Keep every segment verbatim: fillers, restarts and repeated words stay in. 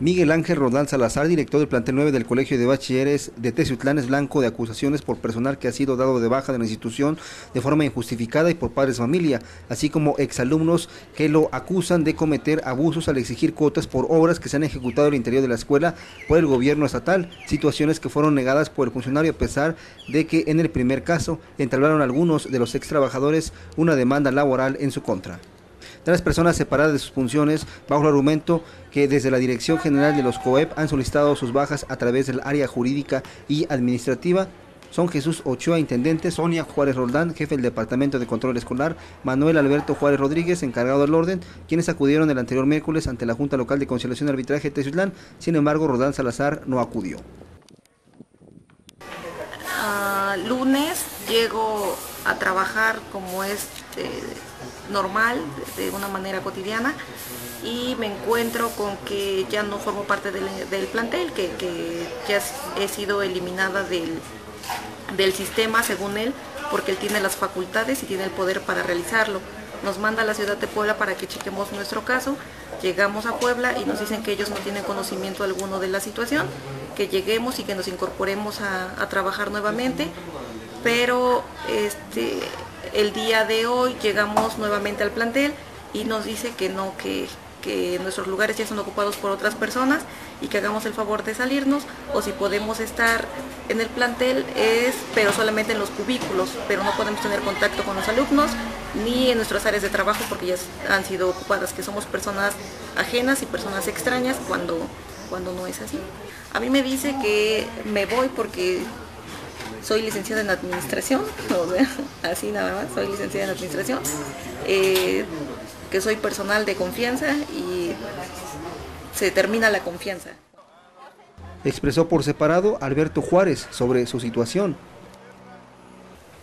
Miguel Ángel Roldan Salazar, director del plantel nueve del Colegio de Bachilleres de Teziutlán, es blanco de acusaciones por personal que ha sido dado de baja de la institución de forma injustificada y por padres de familia, así como exalumnos que lo acusan de cometer abusos al exigir cuotas por obras que se han ejecutado en el interior de la escuela por el gobierno estatal, situaciones que fueron negadas por el funcionario a pesar de que en el primer caso entablaron algunos de los ex trabajadores una demanda laboral en su contra. Tres personas separadas de sus funciones bajo el argumento que desde la Dirección General de los COEP han solicitado sus bajas a través del área jurídica y administrativa son Jesús Ochoa, intendente; Sonia Juárez Roldán, jefe del Departamento de Control Escolar; Manuel Alberto Juárez Rodríguez, encargado del orden, quienes acudieron el anterior miércoles ante la Junta Local de Conciliación y Arbitraje de Teziutlán. Sin embargo, Roldán Salazar no acudió. Uh, lunes llego a trabajar como es este, normal, de una manera cotidiana, y me encuentro con que ya no formo parte del, del plantel, que, que ya he sido eliminada del, del sistema, según él, porque él tiene las facultades y tiene el poder para realizarlo. Nos manda a la ciudad de Puebla para que chequemos nuestro caso. Llegamos a Puebla y nos dicen que ellos no tienen conocimiento alguno de la situación, que lleguemos y que nos incorporemos a, a trabajar nuevamente, pero este... el día de hoy llegamos nuevamente al plantel y nos dice que no, que, que nuestros lugares ya son ocupados por otras personas y que hagamos el favor de salirnos, o si podemos estar en el plantel, es, pero solamente en los cubículos, pero no podemos tener contacto con los alumnos ni en nuestras áreas de trabajo porque ya han sido ocupadas, que somos personas ajenas y personas extrañas cuando, cuando no es así. A mí me dice que me voy porque soy licenciada en administración, o sea, así nada más, soy licenciada en administración, eh, que soy personal de confianza y se termina la confianza. Expresó por separado Alberto Juárez sobre su situación.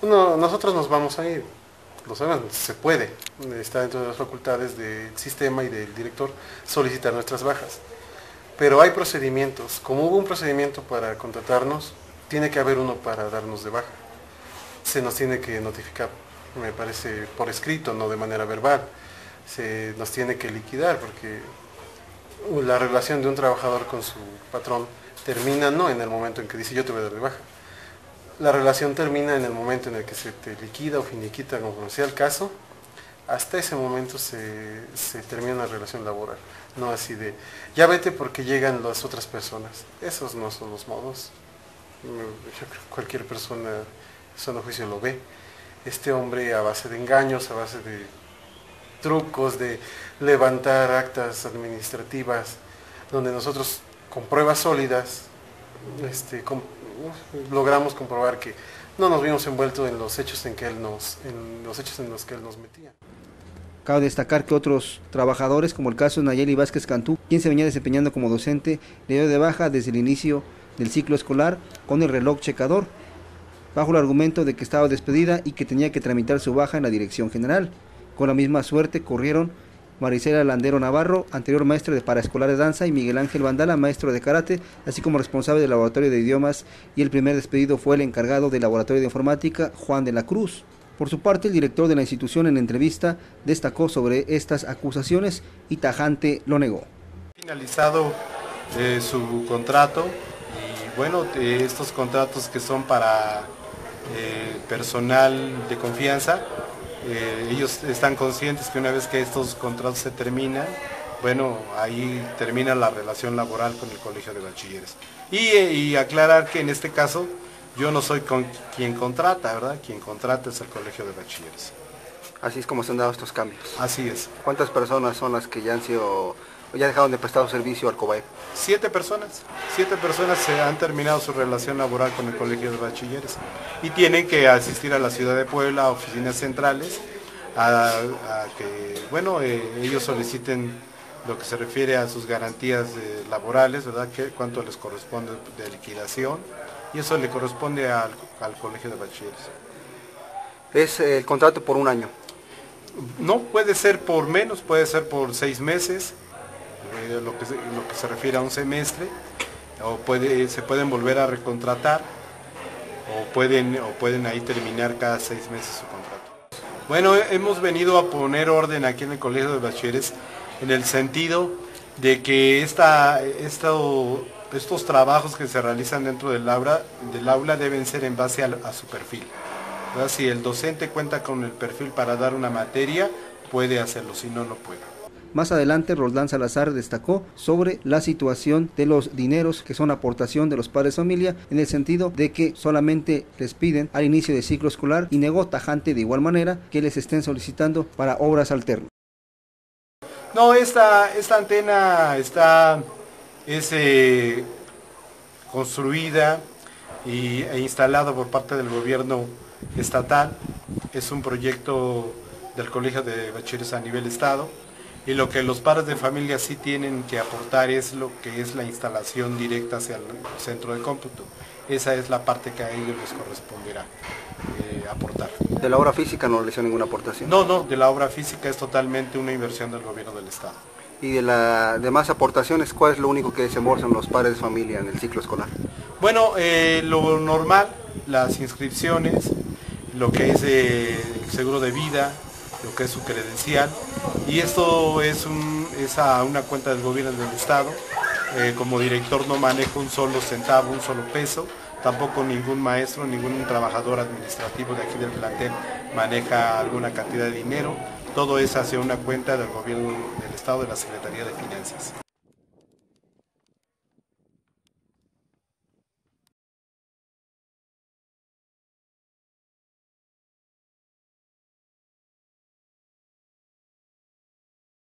No, nosotros nos vamos a ir, lo saben, se puede, está dentro de las facultades del sistema y del director solicitar nuestras bajas, pero hay procedimientos. Como hubo un procedimiento para contratarnos, tiene que haber uno para darnos de baja. Se nos tiene que notificar, me parece, por escrito, no de manera verbal. Se nos tiene que liquidar porque la relación de un trabajador con su patrón termina no en el momento en que dice yo te voy a dar de baja. La relación termina en el momento en el que se te liquida o finiquita, como sea el caso. Hasta ese momento se, se termina la relación laboral. No así de ya vete porque llegan las otras personas. Esos no son los modos. Cualquier persona, sano juicio, lo ve. Este hombre, a base de engaños, a base de trucos, de levantar actas administrativas, donde nosotros con pruebas sólidas este, com logramos comprobar que no nos vimos envueltos en los hechos en que él nos, en los hechos en los que él nos metía. Cabe destacar que otros trabajadores, como el caso de Nayeli Vázquez Cantú, quien se venía desempeñando como docente, le dio de baja desde el inicio del ciclo escolar con el reloj checador, bajo el argumento de que estaba despedida y que tenía que tramitar su baja en la Dirección General. Con la misma suerte corrieron Maricela Landero Navarro, anterior maestra de paraescolar de danza, y Miguel Ángel Bandala, maestro de karate, así como responsable del laboratorio de idiomas, y el primer despedido fue el encargado del laboratorio de informática, Juan de la Cruz. Por su parte, el director de la institución, en entrevista, destacó sobre estas acusaciones y tajante lo negó. Finalizado eh, su contrato. Bueno, estos contratos que son para eh, personal de confianza, eh, ellos están conscientes que una vez que estos contratos se terminan, bueno, ahí termina la relación laboral con el Colegio de Bachilleres. Y, eh, y aclarar que en este caso yo no soy con quien contrata, ¿verdad? Quien contrata es el Colegio de Bachilleres. Así es como se han dado estos cambios. Así es. ¿Cuántas personas son las que ya han sido... ya dejaron de prestar servicio al COBAEP? Siete personas, siete personas se han terminado su relación laboral con el Colegio de Bachilleres y tienen que asistir a la ciudad de Puebla, a oficinas centrales, a, a que, bueno, eh, ellos soliciten lo que se refiere a sus garantías eh, laborales, ¿verdad? Que, cuánto les corresponde de liquidación, y eso le corresponde al, al Colegio de Bachilleres. ¿Es eh, el contrato por un año? No, puede ser por menos, puede ser por seis meses, Lo que, se, lo que se refiere a un semestre, o puede, se pueden volver a recontratar, o pueden, o pueden ahí terminar cada seis meses su contrato. Bueno, hemos venido a poner orden aquí en el Colegio de Bachilleres en el sentido de que esta, esta, estos trabajos que se realizan dentro del aula, del aula deben ser en base a, a su perfil. ¿Verdad? Si el docente cuenta con el perfil para dar una materia, puede hacerlo, si no, no puede. Más adelante, Roldán Salazar destacó sobre la situación de los dineros que son aportación de los padres de familia, en el sentido de que solamente les piden al inicio del ciclo escolar, y negó tajante de igual manera que les estén solicitando para obras alternas. No, esta, esta antena está es, eh, construida y, e instalada por parte del gobierno estatal. Es un proyecto del Colegio de Bachilleres a nivel estado. Y lo que los padres de familia sí tienen que aportar es lo que es la instalación directa hacia el centro de cómputo. Esa es la parte que a ellos les corresponderá eh, aportar. ¿De la obra física no le hizo ninguna aportación? No, no, de la obra física es totalmente una inversión del gobierno del estado. ¿Y de las demás aportaciones, cuál es lo único que desembolsan los padres de familia en el ciclo escolar? Bueno, eh, lo normal, las inscripciones, lo que es eh, seguro de vida, lo que es su credencial, y esto es, un, es a una cuenta del gobierno del estado. Eh, como director no manejo un solo centavo, un solo peso, tampoco ningún maestro, ningún trabajador administrativo de aquí del plantel maneja alguna cantidad de dinero. Todo es hacia una cuenta del gobierno del estado, de la Secretaría de Finanzas.